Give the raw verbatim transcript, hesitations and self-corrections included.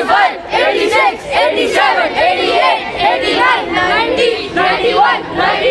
eighty-one, eighty-six, eighty-seven, eighty-eight, eighty-nine, ninety, ninety-one, ninety-two.